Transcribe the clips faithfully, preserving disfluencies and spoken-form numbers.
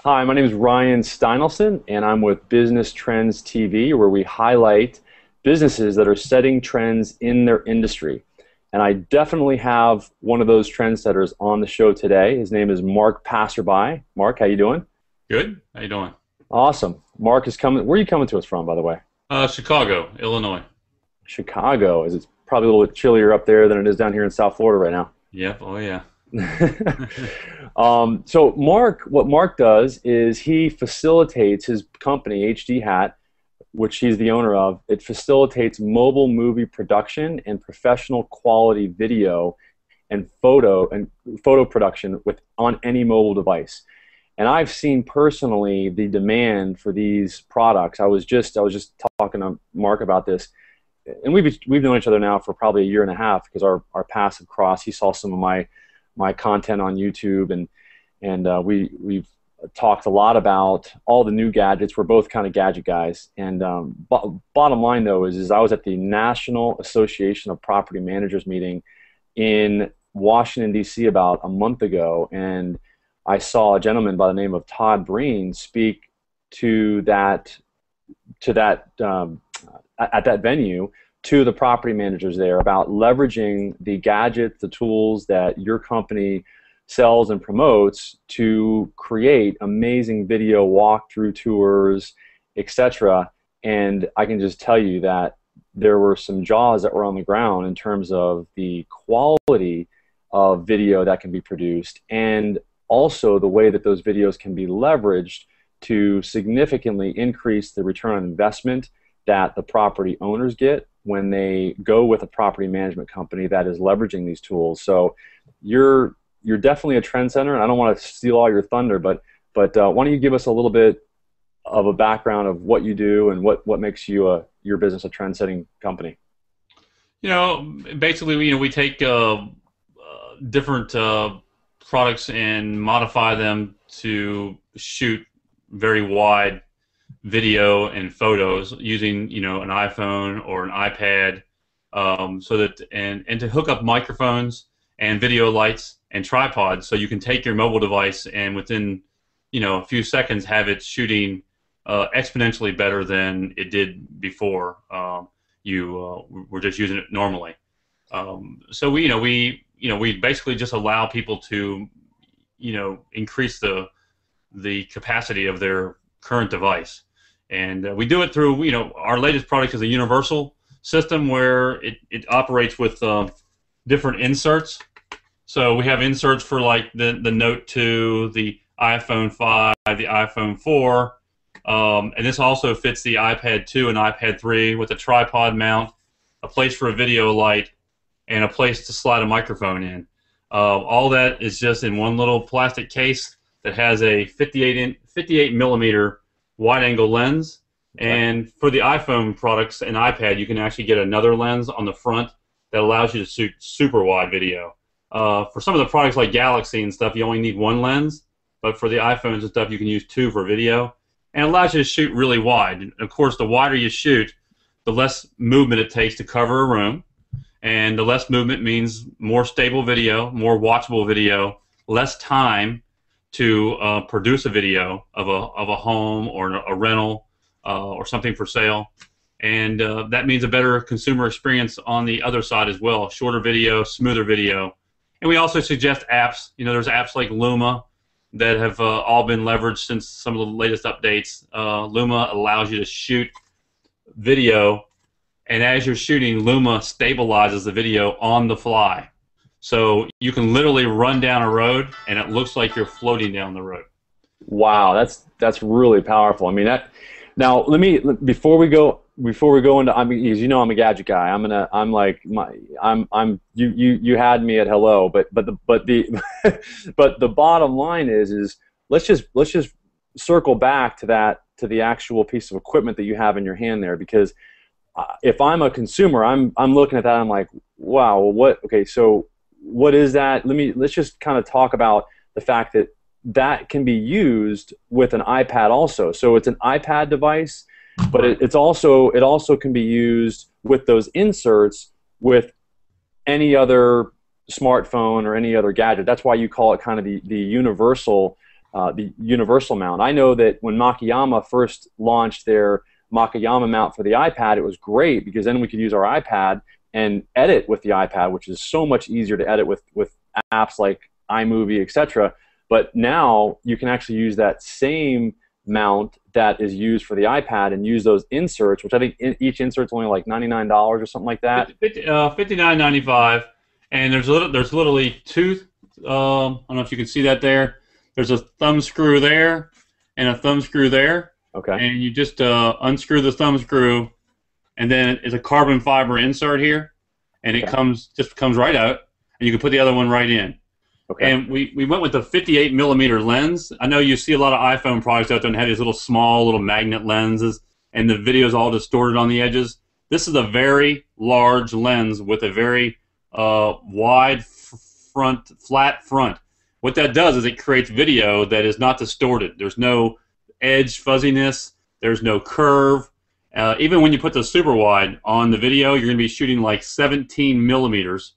Hi, my name is Ryan Steinelson, and I'm with Business Trends T V, where we highlight businesses that are setting trends in their industry. And I definitely have one of those trendsetters on the show today. His name is Mark Passerby. Mark, how you doing? Good. How you doing? Awesome. Mark is coming. Where are you coming to us from, by the way? Uh, Chicago, Illinois. Chicago. It's probably a little bit chillier up there than it is down here in South Florida right now. Yep. Oh, yeah. um, so Mark, what Mark does is he facilitates his company, H D hat, which he's the owner of. It facilitates mobile movie production and professional quality video and photo and photo production with on any mobile device. And I've seen personally the demand for these products. I was just I was just talking to Mark about this, and we've we've known each other now for probably a year and a half because our our paths have crossed. He saw some of my my content on YouTube, and and uh, we we've talked a lot about all the new gadgets. We're both kind of gadget guys. And um, bottom line though is, is I was at the National Association of Property Managers meeting in Washington D C about a month ago, and I saw a gentleman by the name of Todd Breen speak to that to that um, at that venue to the property managers there about leveraging the gadgets, the tools that your company sells and promotes to create amazing video walkthrough tours, et cetera. And I can just tell you that there were some jaws that were on the ground in terms of the quality of video that can be produced, and also the way that those videos can be leveraged to significantly increase the return on investment that the property owners get when they go with a property management company that is leveraging these tools. So you're you're definitely a trendsetter, and I don't want to steal all your thunder, but but uh, why don't you give us a little bit of a background of what you do and what what makes you a your business a trendsetting company? You know, basically, you know, we take uh, uh, different uh, products and modify them to shoot very wide video and photos using, you know, an iPhone or an iPad, um, so that and and to hook up microphones and video lights and tripods, so you can take your mobile device and within, you know, a few seconds have it shooting uh, exponentially better than it did before um, you uh, were just using it normally. Um, so we, you know, we, you know, we basically just allow people to, you know, increase the the capacity of their current device. And uh, we do it through, you know, our latest product is a universal system where it, it operates with um, different inserts. So we have inserts for like the, the Note two, the iPhone five, the iPhone four, um, and this also fits the iPad two and iPad three with a tripod mount, a place for a video light, and a place to slide a microphone in. Uh, all that is just in one little plastic case that has a fifty-eight millimeter wide-angle lens, and for the iPhone products and iPad, you can actually get another lens on the front that allows you to shoot super wide video. Uh, for some of the products like Galaxy and stuff, you only need one lens, but for the iPhones and stuff, you can use two for video, and it allows you to shoot really wide. And of course, the wider you shoot, the less movement it takes to cover a room, and the less movement means more stable video, more watchable video, less time to uh, produce a video of a of a home or a rental uh, or something for sale, and uh, that means a better consumer experience on the other side as well. Shorter video, smoother video, and we also suggest apps. You know, there's apps like Luma that have uh, all been leveraged since some of the latest updates. Uh, Luma allows you to shoot video, and as you're shooting, Luma stabilizes the video on the fly. So you can literally run down a road, and it looks like you're floating down the road. Wow, that's that's really powerful. I mean, that. Now, let me before we go before we go into. I mean, as you know, I'm a gadget guy. I'm gonna. I'm like my. I'm. I'm. You. You. You had me at hello, but but the but the but the bottom line is is let's just let's just circle back to that to the actual piece of equipment that you have in your hand there, because if I'm a consumer, I'm I'm looking at that. I'm like, wow. What? Okay, so. What is that? Let me let's just kind of talk about the fact that that can be used with an iPad also. So it's an iPad device, but it, it's also it also can be used with those inserts with any other smartphone or any other gadget. That's why you call it kind of the the universal uh, the universal mount. I know that when Makayama first launched their Makayama mount for the iPad, it was great because then we could use our iPad and edit with the iPad, which is so much easier to edit with, with apps like iMovie, et cetera. But now you can actually use that same mount that is used for the iPad and use those inserts, which I think in, each insert's only like ninety-nine dollars or something like that. Uh, fifty-nine ninety-five, and there's, little, there's literally two, um, I don't know if you can see that there, there's a thumb screw there and a thumb screw there. Okay. And you just uh, unscrew the thumb screw, and then it's a carbon fiber insert here, and it okay. comes just comes right out, and you can put the other one right in. Okay. And we, we went with the fifty-eight millimeter lens. I know you see a lot of iPhone products out there and have these little small little magnet lenses, and the video's all distorted on the edges. This is a very large lens with a very uh, wide front, flat front. What that does is it creates video that is not distorted. There's no edge fuzziness. There's no curve. Uh, even when you put the super wide on the video, you're going to be shooting like seventeen millimeters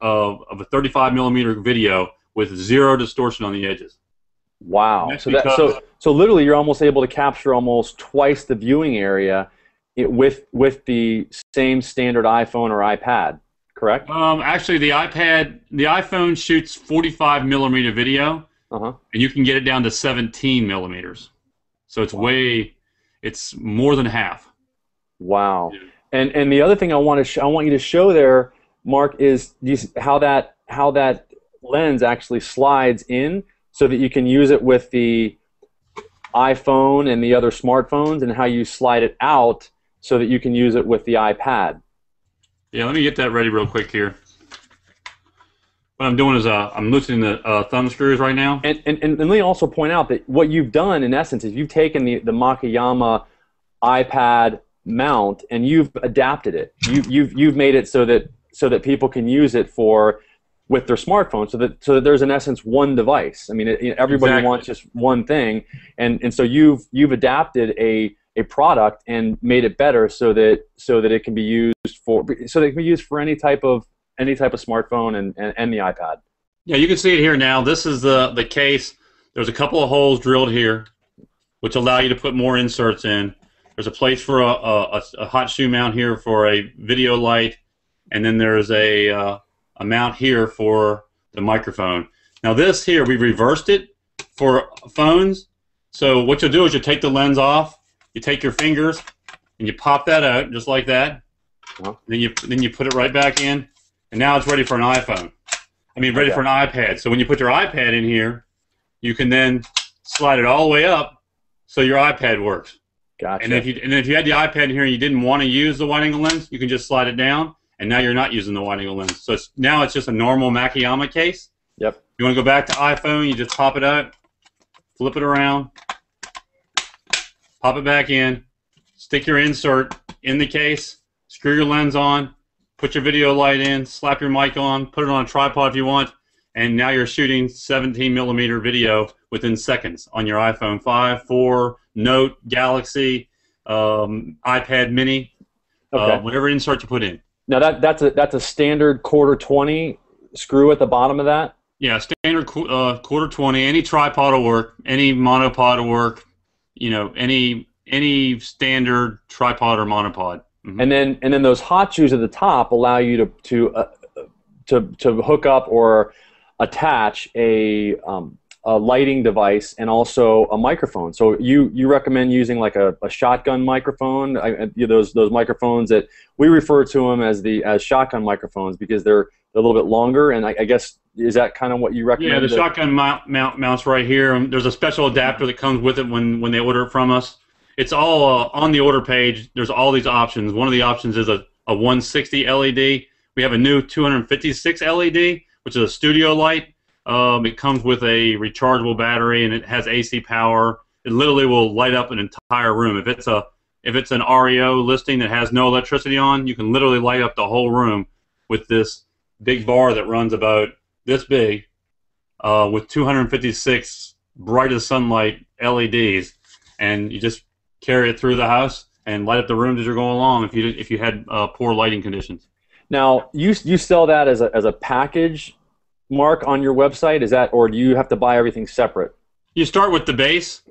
of, of a thirty-five millimeter video with zero distortion on the edges. Wow. So, that, so, so literally you're almost able to capture almost twice the viewing area it, with, with the same standard iPhone or iPad, correct? Um, actually, the iPad, the iPhone shoots forty-five millimeter video. Uh-huh. And you can get it down to seventeen millimeters. So it's wow. way, it's more than half. Wow. Yeah. And and the other thing I want to sh I want you to show there, Mark, is these, how that how that lens actually slides in so that you can use it with the iPhone and the other smartphones, and how you slide it out so that you can use it with the iPad. Yeah, let me get that ready real quick here. What I'm doing is uh, I'm loosening the uh, thumb screws right now. And, and, and let me also point out that what you've done, in essence, is you've taken the, the Makayama iPad mount and you've adapted it. You, you've, you've made it so that, so that people can use it for, with their smartphone, so that, so that there's, in essence, one device. I mean, it, everybody exactly. wants just one thing. And, and so you've, you've adapted a, a product and made it better so that, so that it can be used for, so that it can be used for any type of any type of smartphone and, and, and the iPad. Yeah, you can see it here now. This is the, the case. There's a couple of holes drilled here, which allow you to put more inserts in. There's a place for a, a, a hot shoe mount here for a video light, and then there's a, uh, a mount here for the microphone. Now this here, we reversed it for phones. So what you'll do is you take the lens off, you take your fingers, and you pop that out just like that. Uh-huh. Then you then you put it right back in. And now it's ready for an iPhone. I mean, ready okay. for an iPad. So when you put your iPad in here, you can then slide it all the way up so your iPad works. Gotcha. And if you, and if you had the iPad in here and you didn't want to use the wide-angle lens, you can just slide it down, and now you're not using the wide-angle lens. So it's, now it's just a normal Makayama case. Yep. You want to go back to iPhone, you just pop it up, flip it around, pop it back in, stick your insert in the case, screw your lens on, put your video light in, slap your mic on, put it on a tripod if you want, and now you're shooting seventeen millimeter video within seconds on your iPhone five, four, Note, Galaxy, um, iPad Mini, okay. uh, whatever insert you put in. Now that that's a that's a standard quarter twenty screw at the bottom of that. Yeah, standard qu uh, quarter twenty. Any tripod will work. Any monopod will work. You know, any any standard tripod or monopod. And then, and then those hot shoes at the top allow you to to uh, to, to hook up or attach a um, a lighting device and also a microphone. So you you recommend using like a, a shotgun microphone? I, those those microphones that we refer to them as the as shotgun microphones because they're a little bit longer. And I, I guess is that kind of what you recommend? Yeah, the shotgun mount, mount mounts right here. There's a special adapter that comes with it when when they order it from us. It's all uh, on the order page. There's all these options. One of the options is a, a one sixty L E D. We have a new two fifty-six L E D, which is a studio light. Um, it comes with a rechargeable battery, and it has A C power. It literally will light up an entire room. If it's a if it's an R E O listing that has no electricity on, you can literally light up the whole room with this big bar that runs about this big, uh, with two fifty-six brightest sunlight L E Ds, and you just carry it through the house and light up the rooms as you're going along. If you if you had uh, poor lighting conditions. Now you you sell that as a as a package, Mark, on your website. Is that, or do you have to buy everything separate? you start with the base,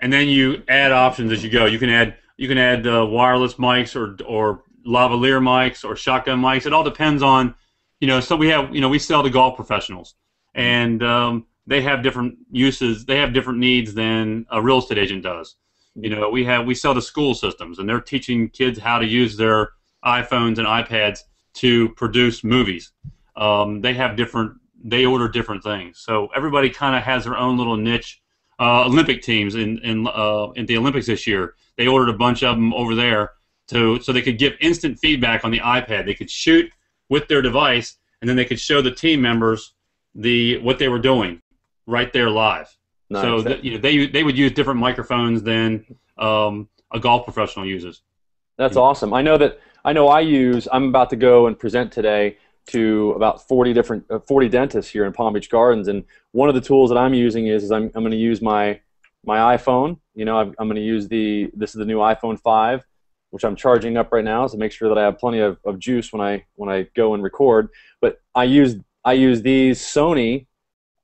and then you add options as you go. You can add you can add uh, wireless mics or or lavalier mics or shotgun mics. It all depends on, you know. So we have you know we sell to golf professionals, and um, they have different uses. They have different needs than a real estate agent does. You know, we have we sell to school systems, and they're teaching kids how to use their iPhones and iPads to produce movies. Um, they have different. They order different things. So everybody kind of has their own little niche. Uh, Olympic teams in in uh, at the Olympics this year, they ordered a bunch of them over there to so they could give instant feedback on the iPad. They could shoot with their device, and then they could show the team members the what they were doing right there live. Nice. So that, you know, they they would use different microphones than um, a golf professional uses. That's awesome. I know that I know I use. I'm about to go and present today to about forty different uh, forty dentists here in Palm Beach Gardens, and one of the tools that I'm using is, is I'm I'm going to use my my iPhone. You know, I'm, I'm going to use the this is the new iPhone five, which I'm charging up right now, so make sure that I have plenty of, of juice when I when I go and record. But I use I use these Sony.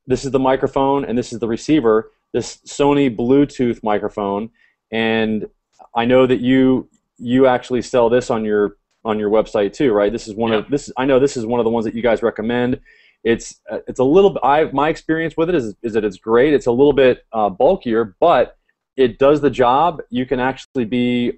This is the microphone, and this is the receiver. This Sony Bluetooth microphone, and I know that you you actually sell this on your on your website too, right? This is one yeah. of this. I know this is one of the ones that you guys recommend. It's it's a little. I my experience with it is is that it's great. It's a little bit uh, bulkier, but it does the job. You can actually be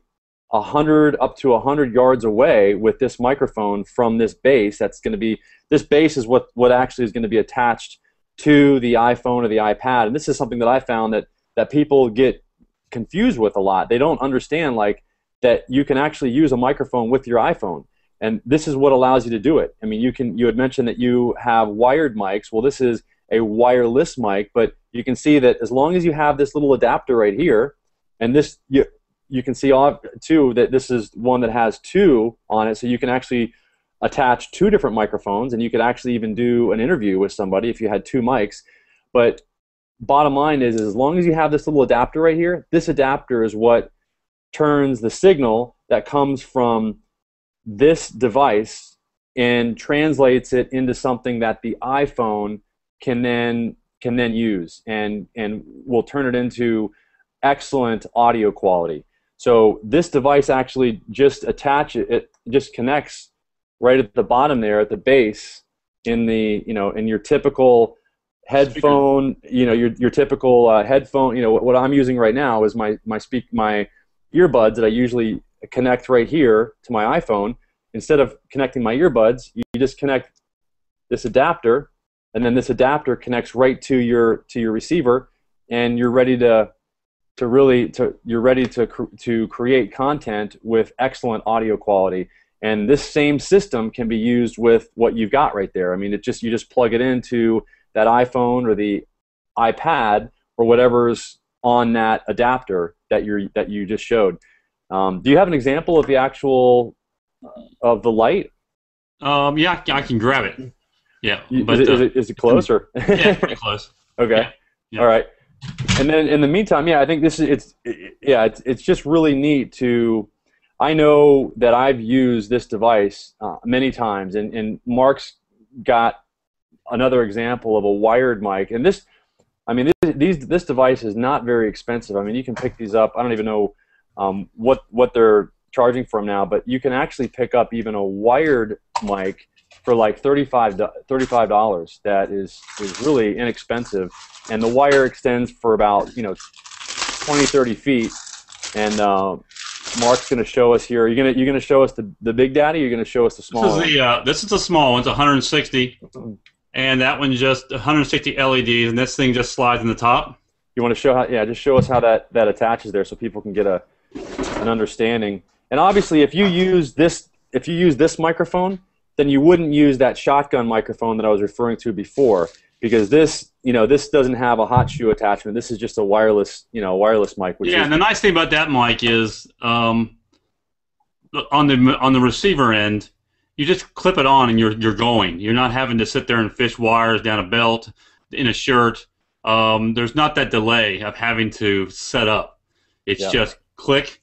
a hundred up to a hundred yards away with this microphone from this base. That's going to be this base is what what actually is going to be attached to the iPhone or the iPad. And this is something that I found that that people get confused with a lot. They don't understand like. That you can actually use a microphone with your iPhone, and this is what allows you to do it. I mean, you can you had mentioned that you have wired mics. Well, this is a wireless mic, but you can see that as long as you have this little adapter right here, and this you you can see all too that this is one that has two on it, so you can actually attach two different microphones, and you could actually even do an interview with somebody if you had two mics. But bottom line is, is as long as you have this little adapter right here, this adapter is what turns the signal that comes from this device and translates it into something that the iPhone can then can then use and and will turn it into excellent audio quality. So this device actually just attaches it just connects right at the bottom there at the base in the you know in your typical headphone speaker. you know your your typical uh, headphone you know what, what I'm using right now is my my speak my earbuds that I usually connect right here to my iPhone. Instead of connecting my earbuds, you just connect this adapter, and then this adapter connects right to your to your receiver, and you're ready to to really to you're ready to cr to create content with excellent audio quality. And this same system can be used with what you've got right there. I mean, it just you just plug it into that iPhone or the iPad or whatever's on that adapter that you that you just showed. Um, do you have an example of the actual of the light? Um, yeah, I can grab it. Yeah, you, but is, uh, is, it, is it close or? Yeah, pretty close. Okay. Yeah. Yeah. All right. And then in the meantime, yeah, I think this is it's it, yeah it's it's just really neat to. I know that I've used this device uh, many times, and and Mark's got another example of a wired mic, and this. I mean, this, these this device is not very expensive. I mean, you can pick these up. I don't even know um, what what they're charging for them now, but you can actually pick up even a wired mic for like thirty-five dollars. That is is really inexpensive, and the wire extends for about you know twenty, thirty feet. And uh, Mark's going to show us here. You're gonna you're gonna show us the the big daddy. You're gonna show us the small. This is one? the uh, this is the small one. It's one hundred sixty. And that one just one hundred sixty L E Ds, and this thing just slides in the top. You want to show how? Yeah, just show us how that that attaches there, so people can get a an understanding. And obviously, if you use this, if you use this microphone, then you wouldn't use that shotgun microphone that I was referring to before, because this, you know, this doesn't have a hot shoe attachment. This is just a wireless, you know, wireless mic. Which yeah, is and the nice thing about that mic is, um, on the on the receiver end. You just clip it on and you're you're going. You're not having to sit there and fish wires down a belt in a shirt. Um, there's not that delay of having to set up. It's yeah. just click,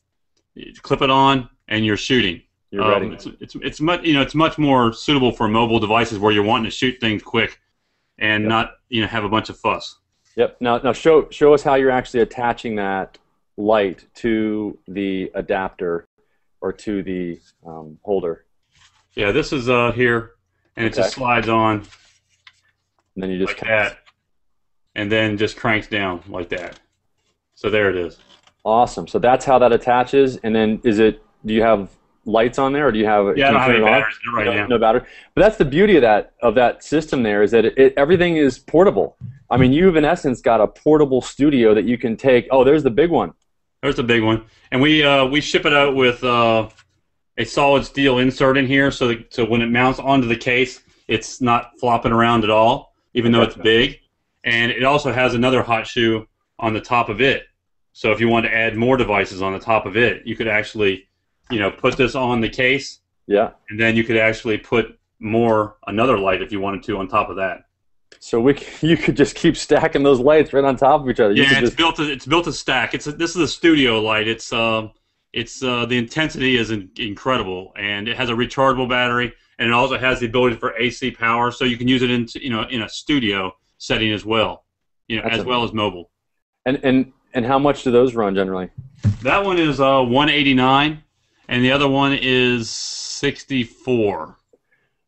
clip it on, and you're shooting. You're um, ready. It's, it's it's much you know it's much more suitable for mobile devices where you're wanting to shoot things quick and yep. not you know have a bunch of fuss. Yep. Now, now show, show us how you're actually attaching that light to the adapter or to the um, holder. Yeah, this is uh, here, and it okay. just slides on. And then you just like that, and then just cranks down like that. So there it is. Awesome. So that's how that attaches. And then is it? Do you have lights on there, or do you have? Yeah, I don't have any batteries right now. No battery. But that's the beauty of that of that system. There is that it, it, everything is portable. I mean, you've in essence got a portable studio that you can take. Oh, there's the big one. There's the big one, and we uh, we ship it out with uh, a solid steel insert in here, so that, so when it mounts onto the case, it's not flopping around at all, even though it's big. And it also has another hot shoe on the top of it. So if you want to add more devices on the top of it, you could actually, you know, put this on the case. Yeah. And then you could actually put more another light if you wanted to on top of that. So we you could just keep stacking those lights right on top of each other. You yeah, it's just... built to, it's built to stack. It's a, this is a studio light. It's um it's uh, the intensity is in, incredible, and it has a rechargeable battery, and it also has the ability for A C power, so you can use it in you know in a studio setting as well, you know, That's as well as mobile. And and and how much do those run generally? That one is uh, one eighty-nine, and the other one is sixty-four.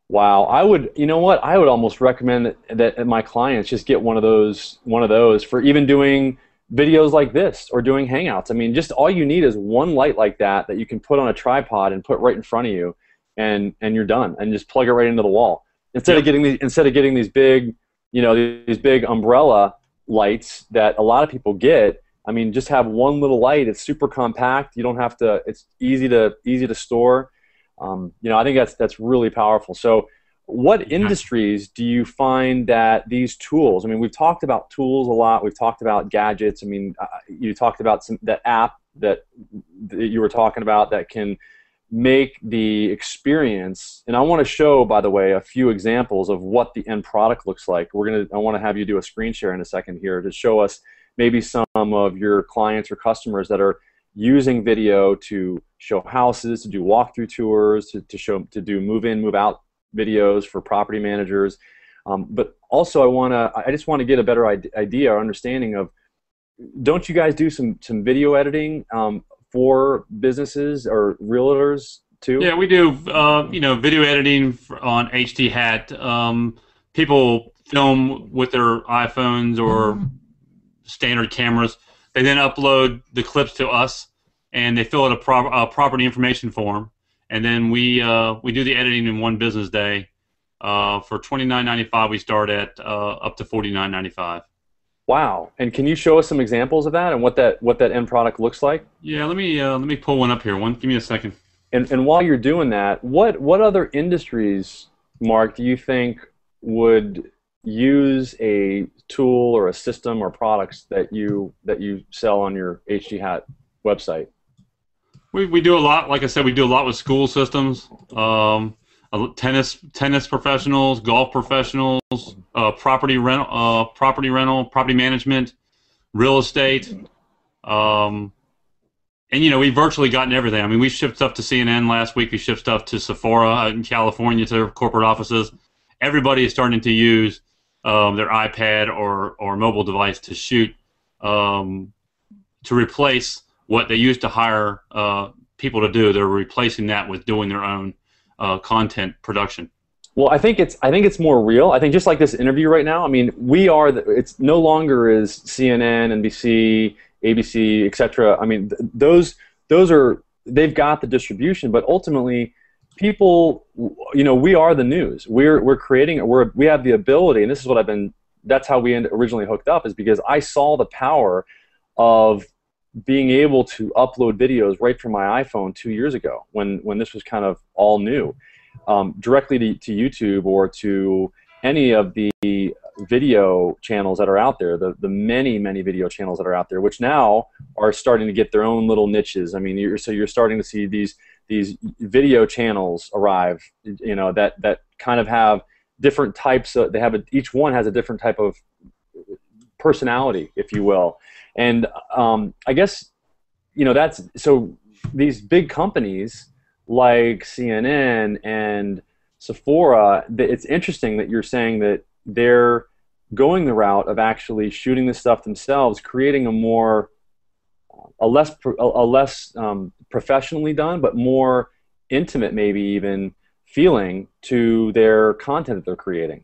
Wow, I would, you know what? I would almost recommend that, that my clients just get one of those, one of those for even doing videos like this or doing hangouts. I mean, just all you need is one light like that that you can put on a tripod and put right in front of you, and and you're done, and just plug it right into the wall instead yeah. of getting these instead of getting these big, you know, these, these big umbrella lights that a lot of people get. I mean, just have one little light. It's super compact. You don't have to. It's easy to easy to store. Um, you know, I think that's that's really powerful. So, what yeah. industries do you find that these tools? I mean, we've talked about tools a lot. We've talked about gadgets. I mean, uh, you talked about some, that app that, that you were talking about that can make the experience. And I want to show, by the way, a few examples of what the end product looks like. We're gonna. I want to have you do a screen share in a second here to show us maybe some of your clients or customers that are using video to show houses, to do walkthrough tours, to, to show, to do move-in, move-out videos for property managers. Um, but also, I wanna, I just want to get a better idea or understanding of. Don't you guys do some some video editing um, for businesses or realtors too? Yeah, we do. Uh, you know, video editing on HDhat. Um, people film with their iPhones or mm-hmm. standard cameras. They then upload the clips to us, and they fill out a, pro a property information form, and then we uh, we do the editing in one business day. Uh, for twenty-nine ninety-five, we start at uh, up to forty-nine ninety-five. Wow! And can you show us some examples of that and what that what that end product looks like? Yeah, let me uh, let me pull one up here. One, give me a second. And and while you're doing that, what what other industries, Mark, do you think would use a tool or a system or products that you that you sell on your HDhat website? We we do a lot. Like I said, we do a lot with school systems, um, tennis tennis professionals, golf professionals, uh, property rental, uh, property rental, property management, real estate, um, and you know we've virtually gotten everything. I mean, we shipped stuff to C N N last week. We shipped stuff to Sephora out in California to their corporate offices. Everybody is starting to use Um, their iPad or, or mobile device to shoot, um, to replace what they used to hire uh, people to do. They're replacing that with doing their own uh, content production. Well, I think it's I think it's more real. I think just like this interview right now. I mean, we are. The, it's no longer is C N N, N B C, A B C, et cetera. I mean, th those those are they've got the distribution, but ultimately. People, you know, we are the news. We're we're creating. We're we have the ability, and this is what I've been. That's how we originally hooked up, is because I saw the power of being able to upload videos right from my iPhone two years ago, when when this was kind of all new, um, directly to, to YouTube or to any of the video channels that are out there. The the many many video channels that are out there, which now are starting to get their own little niches. I mean, you're, so you're starting to see these. These video channels arrive, you know, that that kind of have different types of, they have a, each one has a different type of personality, if you will, and um, I guess, you know, that's so these big companies like C N N and Sephora. It's interesting that you're saying that they're going the route of actually shooting this stuff themselves, creating a more a less a less um, professionally done, but more intimate, maybe even feeling to their content that they're creating.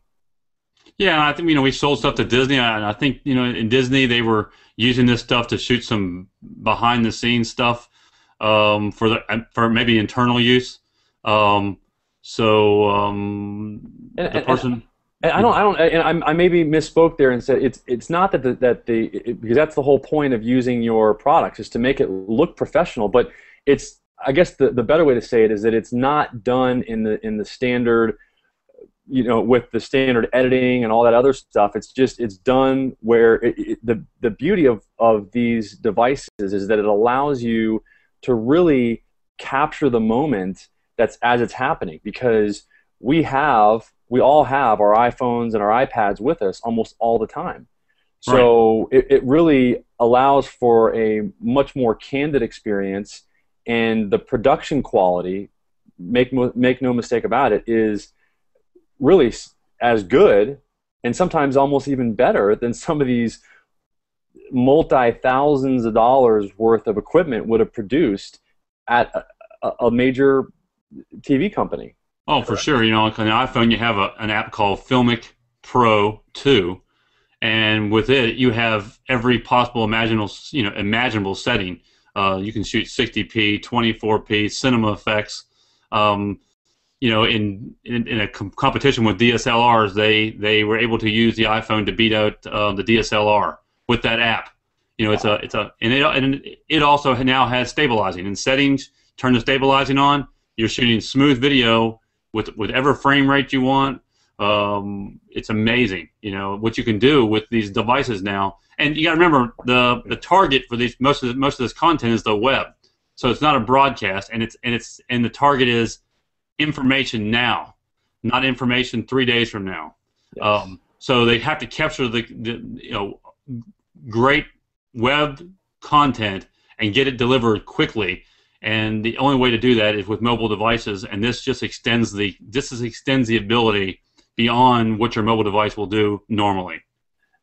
Yeah, I think you know we sold stuff to Disney, and I think you know in Disney they were using this stuff to shoot some behind the scenes stuff um, for the for maybe internal use. Um, so um, and, the person. And, and I don't. I don't. And I, I maybe misspoke there and said it's. It's not that the, that the it, because that's the whole point of using your products is to make it look professional. But it's. I guess the the better way to say it is that it's not done in the in the standard. You know, with the standard editing and all that other stuff, it's just it's done where it, it, the the beauty of of these devices is that it allows you to really capture the moment that's as it's happening, because we have we all have our iPhones and our iPads with us almost all the time. So right. it, it really allows for a much more candid experience, and the production quality, make make no mistake about it, is really as good and sometimes almost even better than some of these multi-thousands of dollars worth of equipment would have produced at a, a major T V company. Oh, for sure. You know, on the iPhone you have a, an app called Filmic Pro two, and with it you have every possible imaginable, you know, imaginable setting. Uh, you can shoot sixty P, twenty-four P, cinema effects. Um, You know, in in, in a com competition with D S L Rs, they they were able to use the iPhone to beat out uh, the D S L R with that app. You know, it's a it's a and it and it also now has stabilizing in settings. Turn the stabilizing on. You're shooting smooth video with whatever frame rate you want. Um, it's amazing. You know what you can do with these devices now. And you got to remember the the target for these most of the, most of this content is the web. So it's not a broadcast, and it's and it's and the target is information now, not information three days from now. Yes. Um, so they have to capture the, the you know great web content and get it delivered quickly. And the only way to do that is with mobile devices. And this just extends the this is extends the ability beyond what your mobile device will do normally.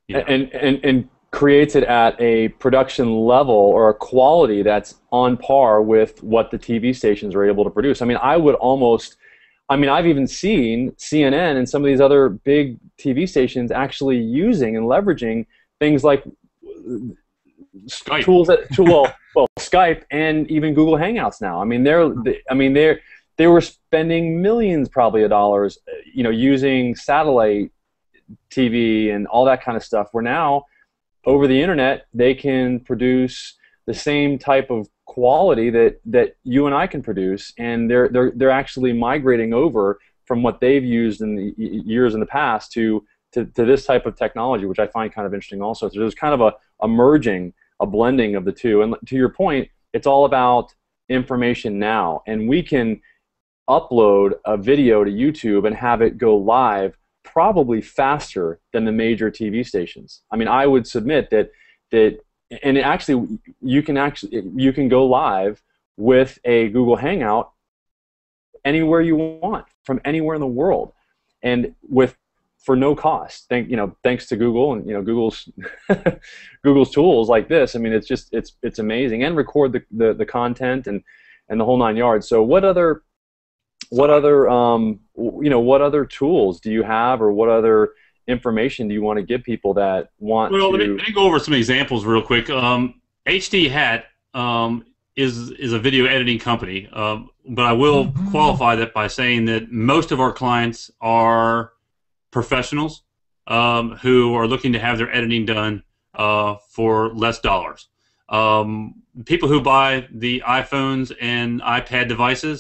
You know? And and and creates it at a production level or a quality that's on par with what the T V stations are able to produce. I mean, I would almost, I mean, I've even seen C N N and some of these other big T V stations actually using and leveraging things like Skype. tools that, to, well, well, Skype and even Google Hangouts now. I mean, they're, they, I mean, they're, they were spending millions probably of dollars, you know, using satellite T V and all that kind of stuff. We're now, over the internet, they can produce the same type of quality that that you and I can produce, and they're they're they're actually migrating over from what they've used in the years in the past to to, to this type of technology, which I find kind of interesting. Also, so there's kind of a, a merging, a blending of the two. And to your point, it's all about information now, and we can upload a video to YouTube and have it go live probably faster than the major T V stations. I mean, I would submit that that, and actually, you can actually you can go live with a Google Hangout anywhere you want from anywhere in the world, and with for no cost. Thank you know, thanks to Google and you know Google's Google's tools like this. I mean, it's just it's it's amazing, and record the the, the content and and the whole nine yards. So, what other What other, um, you know, what other tools do you have, or what other information do you want to give people that want well, to? Well, let, let me go over some examples real quick. Um, HDhat um, is is a video editing company, um, but I will mm-hmm. qualify that by saying that most of our clients are professionals um, who are looking to have their editing done uh, for less dollars. Um, people who buy the iPhones and iPad devices,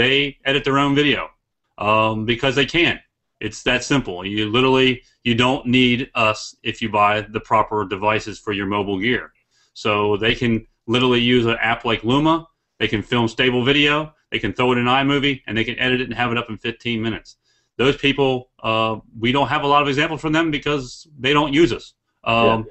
they edit their own video um, because they can. It's that simple. You literally, you don't need us if you buy the proper devices for your mobile gear. So they can literally use an app like Luma. They can film stable video. They can throw it in iMovie, and they can edit it and have it up in fifteen minutes. Those people, uh, we don't have a lot of examples from them because they don't use us. Um, yeah.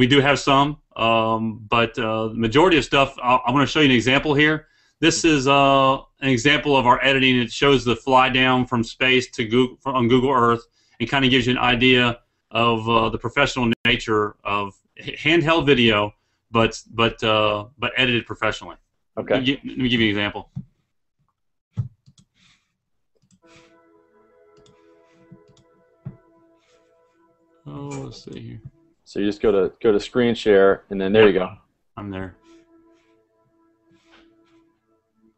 We do have some, um, but uh, the majority of stuff, I'll, I'm going to show you an example here. This is uh, an example of our editing. It shows the fly down from space to Google, on Google Earth, and kind of gives you an idea of uh, the professional nature of handheld video, but but uh, but edited professionally. Okay. Let me, give, let me give you an example. Oh, let's see here. So you just go to go to screen share, and then there yeah, you go. I'm there.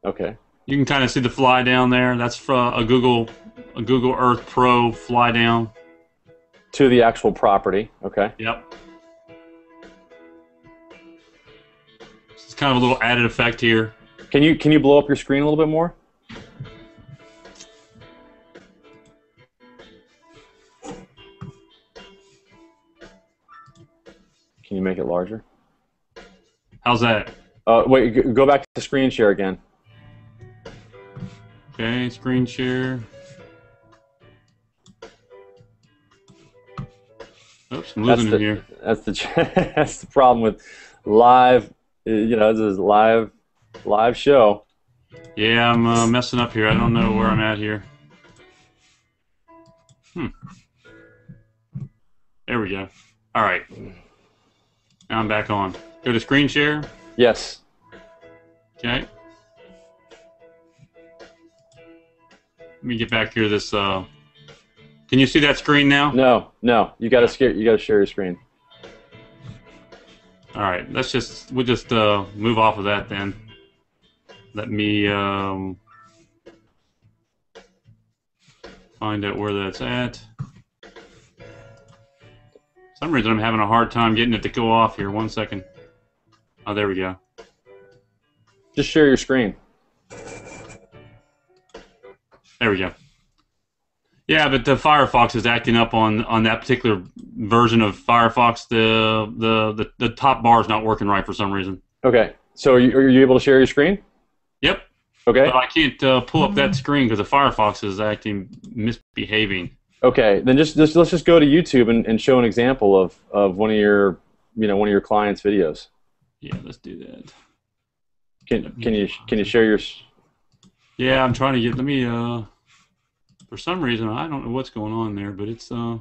Okay. You can kind of see the fly down there. That's from a Google a Google Earth Pro fly down to the actual property. Okay. Yep. It's kind of a little added effect here. Can you can you blow up your screen a little bit more? Can you make it larger? How's that? Uh, wait, go back to screen share again. Okay, screen share. Oops, I'm losing it here. That's the that's the problem with live. You know, this is live live show. Yeah, I'm uh, messing up here. I don't know where I'm at here. Hmm. There we go. All right. Now I'm back on. Go to screen share? Yes. Okay. Let me get back here this uh can you see that screen now? No, no. You gotta scare you gotta share your screen. Alright, let's just we'll just uh move off of that then. Let me um find out where that's at. For some reason I'm having a hard time getting it to go off here. One second. Oh, there we go. Just share your screen. There we go. Yeah, but the Firefox is acting up on on that particular version of Firefox. The the the, the top bar is not working right for some reason. Okay. So are you, are you able to share your screen? Yep. Okay. But I can't uh, pull up that screen because the Firefox is acting misbehaving. Okay, then just, just let's just go to YouTube and, and show an example of, of one of your you know one of your clients' videos. Yeah, let's do that. Can can you can you share your? Yeah, I'm trying to get. Let me. Uh, for some reason, I don't know what's going on there, but it's. Uh,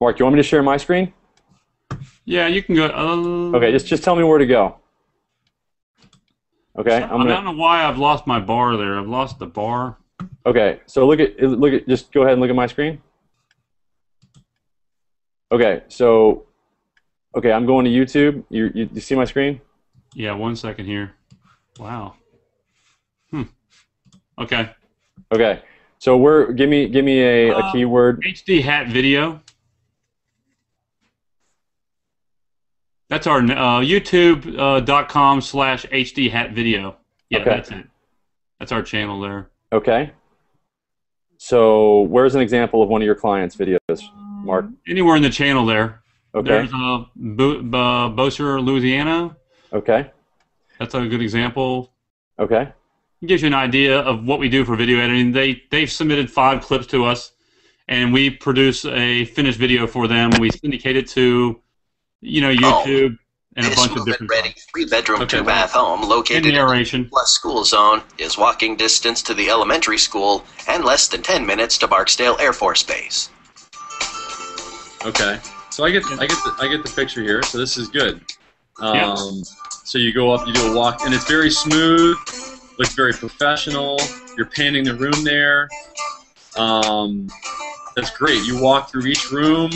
Mark, do you want me to share my screen? Yeah, you can go. Uh, okay, just just tell me where to go. Okay, I'm gonna, I don't know why I've lost my bar there. I've lost the bar. Okay, so look at look at just go ahead and look at my screen. Okay, so okay, I'm going to YouTube. You you, you see my screen? Yeah, one second here. Wow. Hmm. Okay. Okay. So we're give me give me a, uh, a keyword. H D hat video. That's our uh, YouTube dot com uh, slash H D hat video. Yeah, okay. That's it. That's our channel there. Okay. So where's an example of one of your clients' videos, Mark? Anywhere in the channel there. Okay. There's uh, Bo Bo Bossier, Louisiana. Okay. That's a good example. Okay. It gives you an idea of what we do for video editing. They, they've submitted five clips to us, and we produce a finished video for them. We syndicate it to... You know, YouTube home. and a this bunch of different ready three-bedroom, okay, two-bath home located in the plus school zone is walking distance to the elementary school and less than ten minutes to Barksdale Air Force Base. Okay, so I get I get the, I get the picture here. So this is good. Um, yep. So you go up, you do a walk, and it's very smooth. Looks very professional. You're painting the room there. Um, that's great. You walk through each room.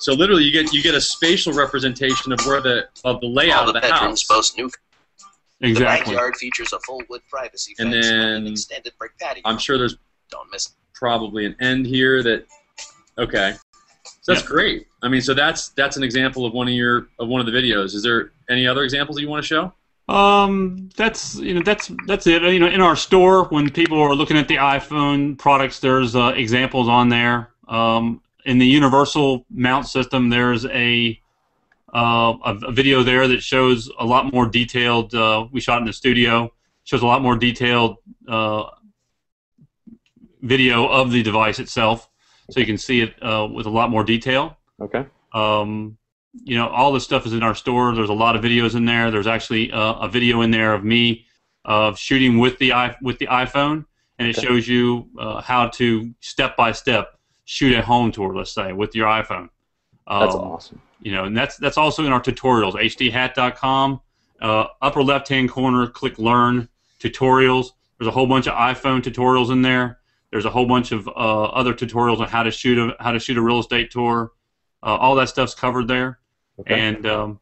So literally, you get you get a spatial representation of where the of the layout All the of the bedrooms house. Boast new. Exactly. The backyard features a full wood privacy fence and then and an extended brick patio. I'm sure there's don't miss it. Probably an end here that. Okay, so that's yeah. great. I mean, so that's that's an example of one of your of one of the videos. Is there any other examples that you want to show? Um, that's you know that's that's it. You know, in our store, when people are looking at the iPhone products, there's uh, examples on there. Um. In the universal mount system, there's a, uh, a video there that shows a lot more detailed. Uh, we shot in the studio. Shows a lot more detailed uh, video of the device itself, so you can see it uh, with a lot more detail. Okay. Um, you know, all this stuff is in our store. There's a lot of videos in there. There's actually uh, a video in there of me of shooting with the i with the iPhone, and it okay. shows you uh, how to step by step shoot a home tour, let's say, with your iPhone. Um, that's awesome. You know, and that's that's also in our tutorials. H D hat dot com, uh, upper left hand corner, click Learn Tutorials. There's a whole bunch of iPhone tutorials in there. There's a whole bunch of uh, other tutorials on how to shoot a how to shoot a real estate tour. Uh, all that stuff's covered there. Okay. And um,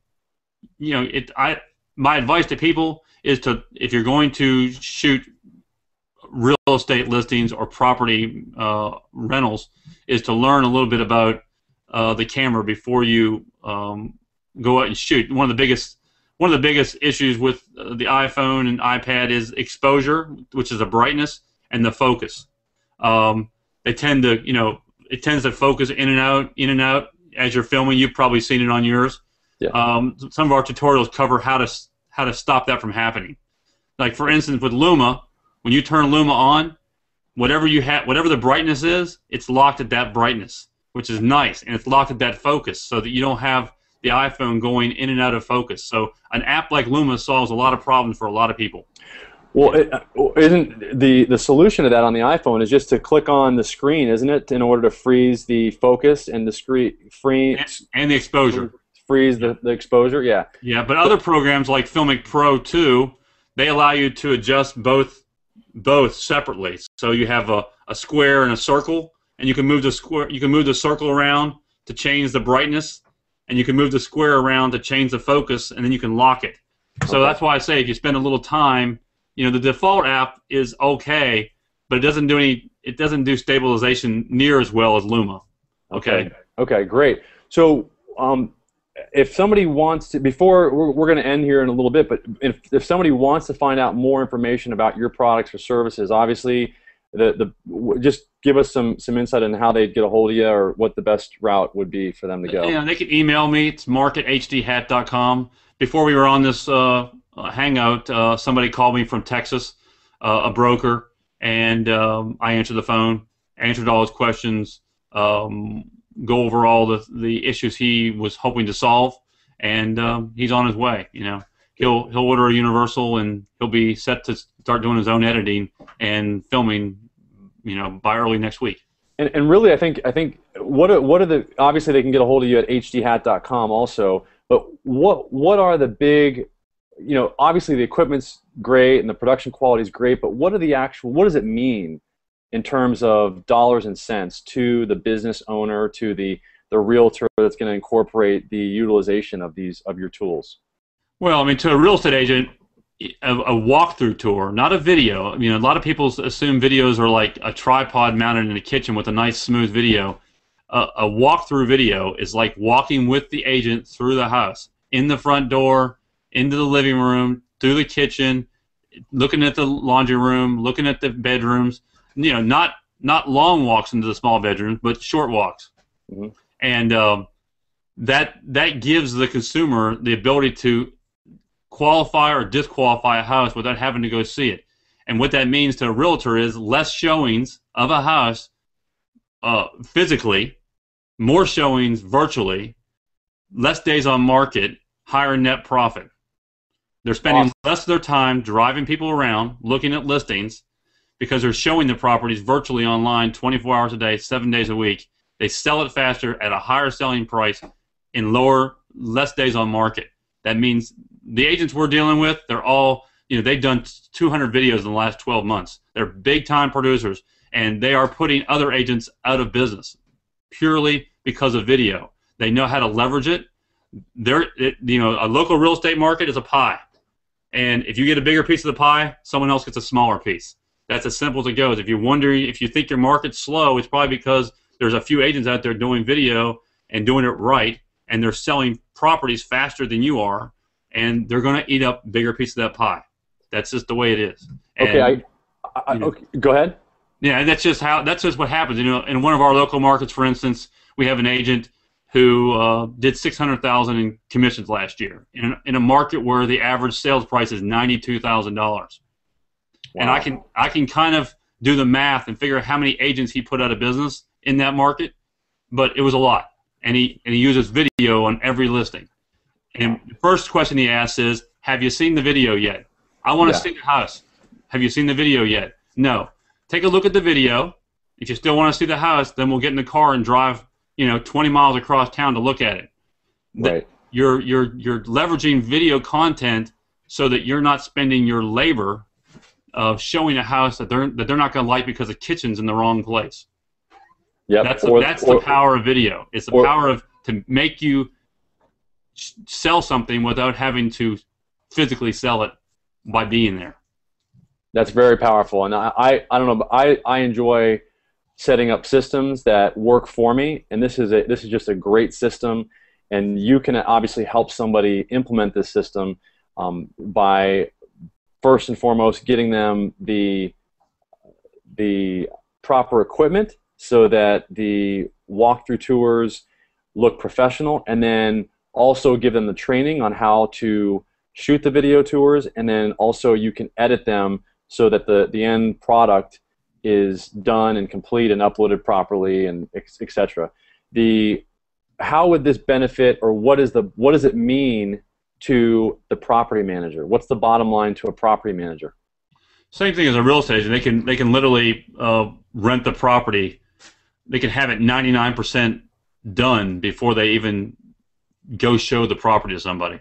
you know, it. I my advice to people is to, if you're going to shoot real estate listings or property uh, rentals, is to learn a little bit about uh, the camera before you um, go out and shoot. One of the biggest one of the biggest issues with uh, the iPhone and iPad is exposure, which is the brightness, and the focus. Um, they tend to, you know, it tends to focus in and out, in and out. As you're filming, you've probably seen it on yours. Yeah. Um, some of our tutorials cover how to how to stop that from happening. Like, for instance, with Luma, when you turn Luma on, whatever you have, whatever the brightness is, it's locked at that brightness, which is nice, and it's locked at that focus, so that you don't have the iPhone going in and out of focus. So an app like Luma solves a lot of problems for a lot of people. Well, it, isn't the the solution to that on the iPhone is just to click on the screen, isn't it, in order to freeze the focus and the screen, free and, and the exposure, freeze the, the exposure, yeah. Yeah, but other programs like Filmic Pro two, they allow you to adjust both both separately. So you have a, a square and a circle, and you can move the square, you can move the circle around to change the brightness, and you can move the square around to change the focus, and then you can lock it. So okay. that's why I say, if you spend a little time. You know, the default app is okay, but it doesn't do any. It doesn't do stabilization near as well as Luma. Okay. Okay, okay great. So, um, if somebody wants to, before we're, we're going to end here in a little bit, but if if somebody wants to find out more information about your products or services, obviously, the the w just give us some some insight on how they'd get a hold of you or what the best route would be for them to go. Yeah, they can email me. It's mark at H D hat dot com. Before we were on this. Uh, Uh, hangout, uh, somebody called me from Texas, uh, a broker, and um, I answered the phone, answered all his questions, um, go over all the, the issues he was hoping to solve, and um, he's on his way. You know, he'll he'll order a Universal, and he'll be set to start doing his own editing and filming, you know, by early next week. And, and really, I think I think what are, what are the obviously they can get a hold of you at H D hat dot com also, but what what are the big you know, obviously the equipment's great and the production quality is great, but what are the actual, what does it mean in terms of dollars and cents to the business owner, to the, the realtor that's going to incorporate the utilization of these, of your tools? Well, I mean, to a real estate agent, a, a walkthrough tour, not a video. I mean, a lot of people assume videos are like a tripod mounted in the kitchen with a nice smooth video. Uh, a walkthrough video is like walking with the agent through the house, in the front door, into the living room, through the kitchen, looking at the laundry room, looking at the bedrooms. You know, not not long walks into the small bedrooms, but short walks. Mm-hmm. And um, that that gives the consumer the ability to qualify or disqualify a house without having to go see it. And what that means to a realtor is less showings of a house uh, physically, more showings virtually, less days on market, higher net profit. They're spending awesome. less of their time driving people around, looking at listings, because they're showing the properties virtually online twenty-four hours a day, seven days a week. They sell it faster at a higher selling price in lower, less days on market. That means the agents we're dealing with, they're all, you know, they've done two hundred videos in the last twelve months. They're big-time producers, and they are putting other agents out of business purely because of video. They know how to leverage it. They're, it you know, a local real estate market is a pie. And if you get a bigger piece of the pie, someone else gets a smaller piece. That's as simple as it goes. If you wonder, if you think your market's slow, it's probably because there's a few agents out there doing video and doing it right, and they're selling properties faster than you are, and they're going to eat up a bigger piece of that pie. That's just the way it is. And, okay, I, I, you know, okay, go ahead. Yeah, and that's just how that's just what happens. You know, in one of our local markets, for instance, we have an agent who uh, did six hundred thousand dollars in commissions last year in, in a market where the average sales price is ninety-two thousand dollars. Wow. And I can, I can kind of do the math and figure out how many agents he put out of business in that market, but it was a lot. and he and he uses video on every listing. And the first question he asks is, "Have you seen the video yet? I want to yeah. see the house. Have you seen the video yet? No. Take a look at the video. If you still want to see the house, then we'll get in the car and drive, you know, twenty miles across town to look at it." Right. You're you're you're leveraging video content so that you're not spending your labor of showing a house that they're that they're not going to like because the kitchen's in the wrong place. Yeah, that's or, the, that's or, the power of video. It's the or, power of to make you sell something without having to physically sell it by being there. That's very powerful, and I I, I don't know, but I I enjoy setting up systems that work for me, and this is a this is just a great system. And you can obviously help somebody implement this system um, by first and foremost getting them the the proper equipment so that the walkthrough tours look professional, and then also give them the training on how to shoot the video tours, and then also you can edit them so that the the end product is done and complete and uploaded properly, and et cetera. The How would this benefit, or what is the what does it mean to the property manager? What's the bottom line to a property manager? Same thing as a real estate agent. They can they can literally uh, rent the property. They can have it ninety-nine percent done before they even go show the property to somebody.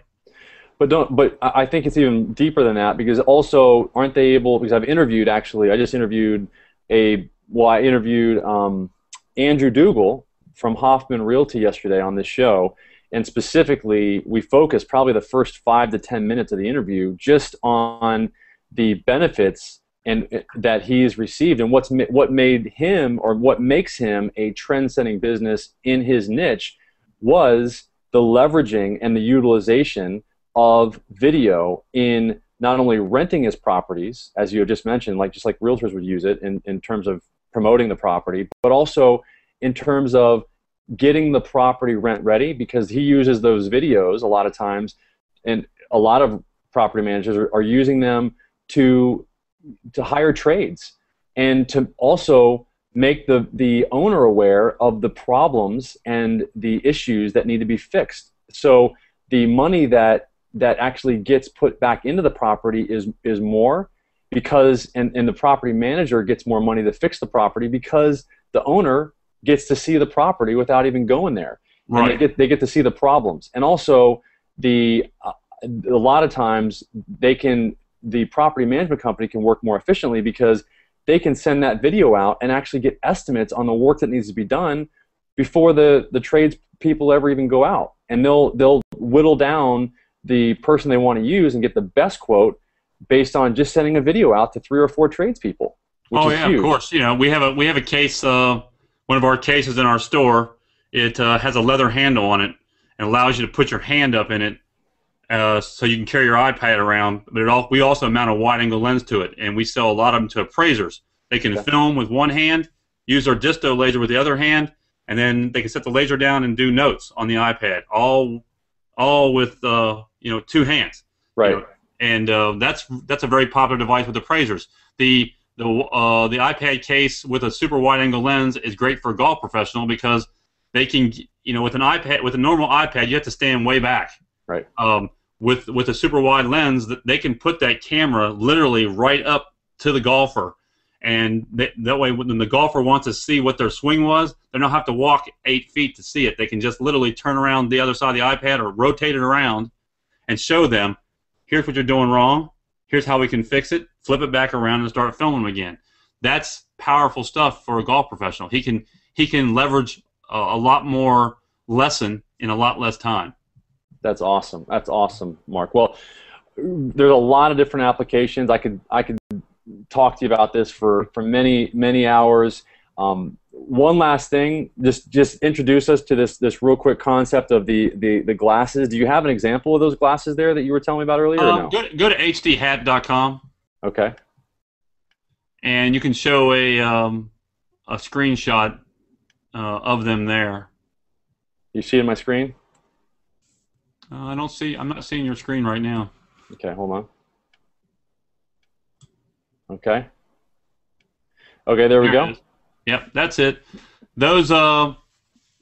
But don't. But I think it's even deeper than that, because also aren't they able? Because I've interviewed actually. I just interviewed a well. I interviewed um, Andrew Dougal from Hoffman Realty yesterday on this show, and specifically we focused probably the first five to ten minutes of the interview just on the benefits and that he's received and what's what made him or what makes him a trend-setting business in his niche was the leveraging and the utilization of video in not only renting his properties, as you just mentioned, like just like realtors would use it in, in terms of promoting the property, but also in terms of getting the property rent ready, because he uses those videos a lot of times, and a lot of property managers are, are using them to to hire trades and to also make the the owner aware of the problems and the issues that need to be fixed. So the money that that actually gets put back into the property is is more, because and, and the property manager gets more money to fix the property because the owner gets to see the property without even going there. Right. And they get they get to see the problems, and also the uh, a lot of times they can the property management company can work more efficiently because they can send that video out and actually get estimates on the work that needs to be done before the the trades people ever even go out, and they'll they'll whittle down the person they want to use and get the best quote based on just sending a video out to three or four tradespeople. Which oh is yeah, huge. Of course. You know, we have a we have a case. Uh... One of our cases in our store, it uh, has a leather handle on it and allows you to put your hand up in it, uh, so you can carry your iPad around. But it all, we also mount a wide-angle lens to it, and we sell a lot of them to appraisers. They can yeah. film with one hand, use our disto laser with the other hand, and then they can set the laser down and do notes on the iPad, all, all with uh, you know two hands. Right. You know? And uh, that's that's a very popular device with appraisers. The The, uh, the iPad case with a super wide-angle lens is great for a golf professional, because they can, you know, with an iPad, with a normal iPad, you have to stand way back. Right. Um, with with a super wide lens, that they can put that camera literally right up to the golfer, and they, that way, when the golfer wants to see what their swing was, they don't have to walk eight feet to see it. They can just literally turn around the other side of the iPad or rotate it around, and show them, here's what you're doing wrong. Here's how we can fix it. Flip it back around and start filming again. That's powerful stuff for a golf professional. He can he can leverage a, a lot more lesson in a lot less time. That's awesome. That's awesome, Mark. Well, there's a lot of different applications. I could I could talk to you about this for for many many hours. Um, one last thing, just just introduce us to this this real quick concept of the the the glasses. Do you have an example of those glasses there that you were telling me about earlier? Um, or no? Go to, go to H D hat dot com. Okay. And you can show a um, a screenshot uh, of them there. You see it on my screen? Uh, I don't see. I'm not seeing your screen right now. Okay, hold on. Okay. Okay, there, there we go. Yep, that's it. Those uh,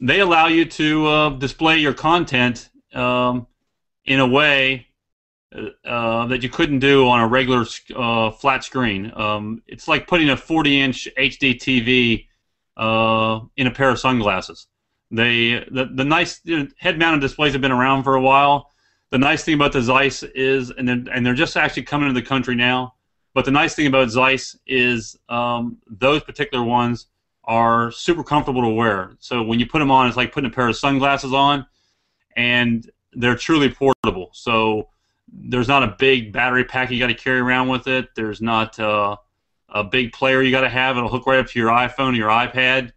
they allow you to uh, display your content um, in a way uh, that you couldn't do on a regular uh, flat screen. Um, it's like putting a forty inch H D T V uh, in a pair of sunglasses. They the, the nice you know, head-mounted displays have been around for a while. The nice thing about the Zeiss is, and they're, and they're just actually coming into the country now, but the nice thing about Zeiss is um, those particular ones are super comfortable to wear. So when you put them on, it's like putting a pair of sunglasses on, and they're truly portable. So there's not a big battery pack you got to carry around with it. There's not uh, a big player you got to have. It'll hook right up to your iPhone or your iPad,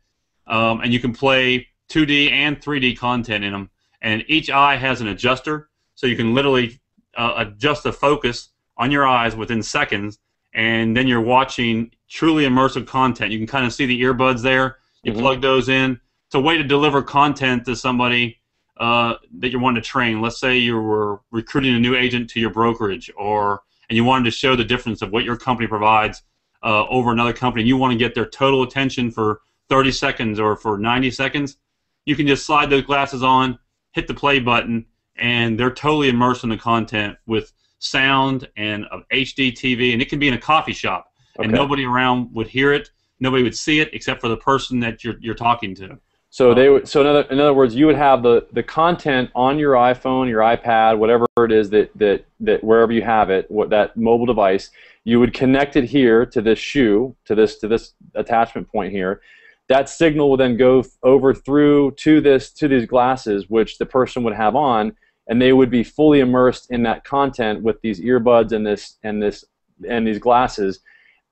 um, and you can play two D and three D content in them. And each eye has an adjuster, so you can literally uh, adjust the focus on your eyes within seconds, and then you're watching truly immersive content. You can kind of see the earbuds there. You mm-hmm. plug those in. It's a way to deliver content to somebody uh, that you want to train. Let's say you were recruiting a new agent to your brokerage, or and you wanted to show the difference of what your company provides uh, over another company, and you want to get their total attention for thirty seconds or for ninety seconds. You can just slide those glasses on, hit the play button, and they're totally immersed in the content with sound and of H D T V, and it can be in a coffee shop, okay. and nobody around would hear it, nobody would see it, except for the person that you're you're talking to. So they would. So in other, in other words, you would have the the content on your iPhone, your iPad, whatever it is that that that wherever you have it, what that mobile device, you would connect it here to this shoe, to this to this attachment point here. That signal would then go over through to this to these glasses, which the person would have on, and they would be fully immersed in that content with these earbuds and this and this and these glasses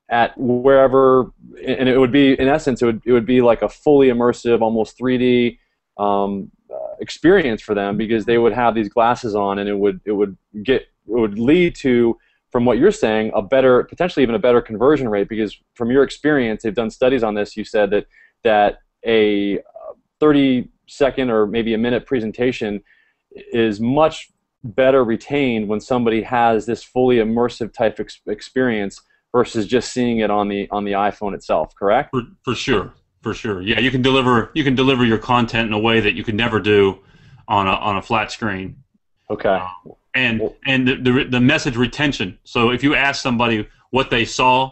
at wherever, and it would be in essence it would it would be like a fully immersive, almost three D um, experience for them, because they would have these glasses on, and it would it would get it would lead to, from what you're saying, a better, potentially even a better conversion rate, because from your experience, they've done studies on this. You said that that a thirty second or maybe a minute presentation is much better retained when somebody has this fully immersive type ex experience versus just seeing it on the on the iPhone itself. Correct? For, for sure, for sure. Yeah, you can deliver you can deliver your content in a way that you can never do on a on a flat screen. Okay. And and the, the the message retention. So if you ask somebody what they saw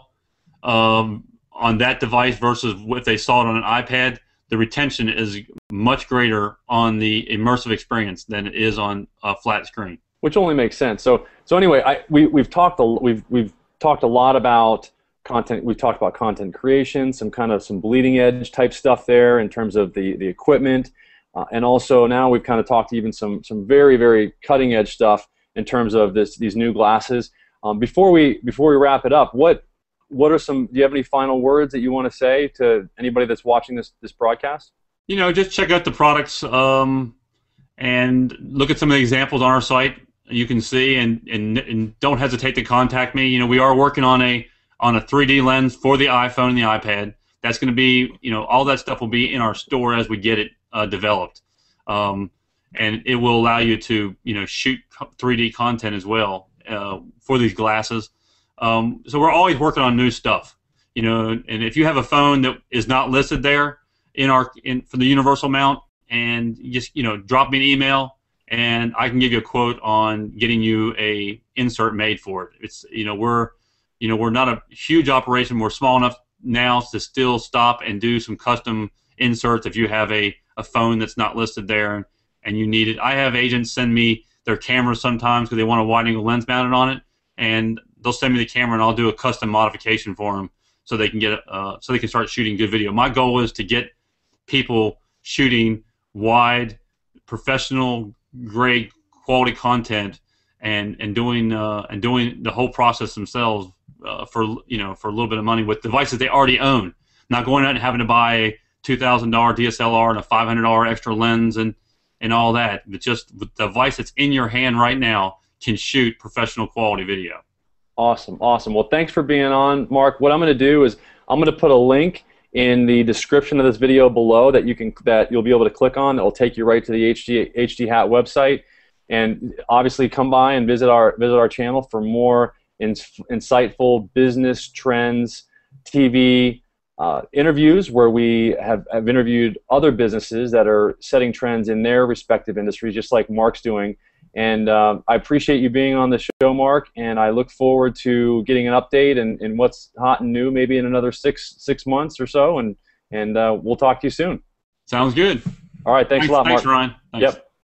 um, on that device versus what they saw it on an iPad, the retention is much greater on the immersive experience than it is on a flat screen. Which only makes sense. So so anyway, I we we've talked a, we've we've talked a lot about content. We've talked about content creation, some kind of some bleeding edge type stuff there in terms of the the equipment. Uh, and also now we've kind of talked even some some very very cutting edge stuff in terms of this these new glasses. Um, before we before we wrap it up, what what are some? Do you have any final words that you want to say to anybody that's watching this this broadcast? You know, just check out the products um, and look at some of the examples on our site. You can see, and and and don't hesitate to contact me. You know, we are working on a on a three D lens for the iPhone and the iPad. That's going to be, you know, all that stuff will be in our store as we get it uh, developed, um, and it will allow you to, you know, shoot three D content as well uh, for these glasses. Um, so we're always working on new stuff, you know. And if you have a phone that is not listed there in our in for the universal mount, and just, you know, drop me an email, and I can give you a quote on getting you a insert made for it. It's, you know, we're you know we're not a huge operation. We're small enough now to still stop and do some custom inserts if you have a, a phone that's not listed there and, and you need it. I have agents send me their cameras sometimes because they want a wide angle lens mounted on it, and they'll send me the camera and I'll do a custom modification for them so they can get uh, so they can start shooting good video. My goal is to get people shooting wide, professional grade quality content and and doing uh, and doing the whole process themselves uh, for you know for a little bit of money with devices they already own, not going out and having to buy a two thousand dollar D S L R and a five hundred dollar extra lens and and all that, but just with the device that's in your hand right now can shoot professional quality video. Awesome, awesome. Well, thanks for being on, Mark. What I'm going to do is I'm going to put a link in the description of this video below that you can that you'll be able to click on. It'll take you right to the H D H D Hat website, and obviously come by and visit our visit our channel for more ins insightful business trends T V Uh, interviews where we have, have interviewed other businesses that are setting trends in their respective industries, just like Mark's doing. And uh, I appreciate you being on the show, Mark, and I look forward to getting an update and, and what's hot and new maybe in another six six months or so, and, and uh, we'll talk to you soon. Sounds good. All right, thanks, thanks a lot, Mark. Thanks, Ryan. Thanks. Yep.